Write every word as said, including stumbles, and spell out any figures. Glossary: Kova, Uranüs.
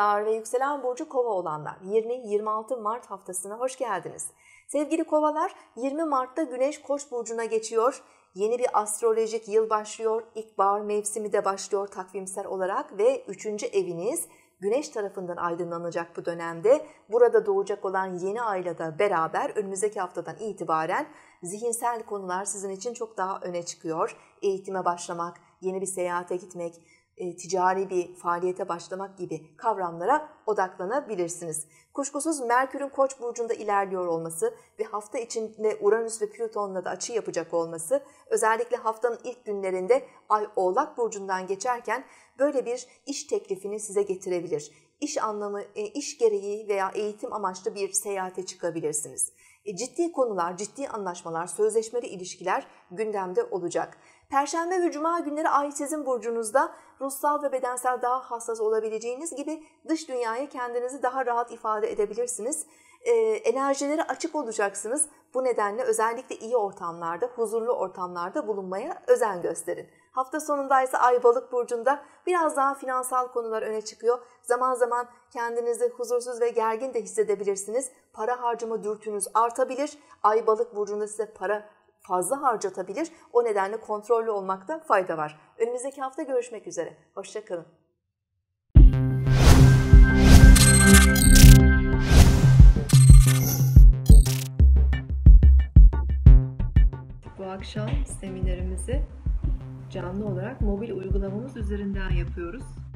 Kovalar ve yükselen burcu Kova olanlar, yirmi yirmi altı Mart haftasına hoş geldiniz. Sevgili Kovalar, yirmi Mart'ta Güneş Koç burcuna geçiyor. Yeni bir astrolojik yıl başlıyor. İlkbahar mevsimi de başlıyor takvimsel olarak ve üçüncü eviniz Güneş tarafından aydınlanacak bu dönemde. Burada doğacak olan yeni ayla da beraber önümüzdeki haftadan itibaren zihinsel konular sizin için çok daha öne çıkıyor. Eğitime başlamak, yeni bir seyahate gitmek, ticari bir faaliyete başlamak gibi kavramlara odaklanabilirsiniz. Kuşkusuz Merkür'ün Koç burcunda ilerliyor olması ve hafta içinde Uranüs ve Plüton'la da açı yapacak olması, özellikle haftanın ilk günlerinde Ay Oğlak burcundan geçerken böyle bir iş teklifini size getirebilir. İş anlamı, iş gereği veya eğitim amaçlı bir seyahate çıkabilirsiniz. Ciddi konular, ciddi anlaşmalar, sözleşmeli ilişkiler gündemde olacak. Perşembe ve Cuma günleri Ay sizin burcunuzda, ruhsal ve bedensel daha hassas olabileceğiniz gibi dış dünyaya kendinizi daha rahat ifade edebilirsiniz. E, enerjilere açık olacaksınız. Bu nedenle özellikle iyi ortamlarda, huzurlu ortamlarda bulunmaya özen gösterin. Hafta sonunda ise Ay Balık burcunda, biraz daha finansal konular öne çıkıyor. Zaman zaman kendinizi huzursuz ve gergin de hissedebilirsiniz. Para harcama dürtünüz artabilir. Ay Balık burcunda size para fazla harcatabilir. O nedenle kontrollü olmakta fayda var. Önümüzdeki hafta görüşmek üzere. Hoşça kalın. Bu akşam seminerimizi canlı olarak mobil uygulamamız üzerinden yapıyoruz.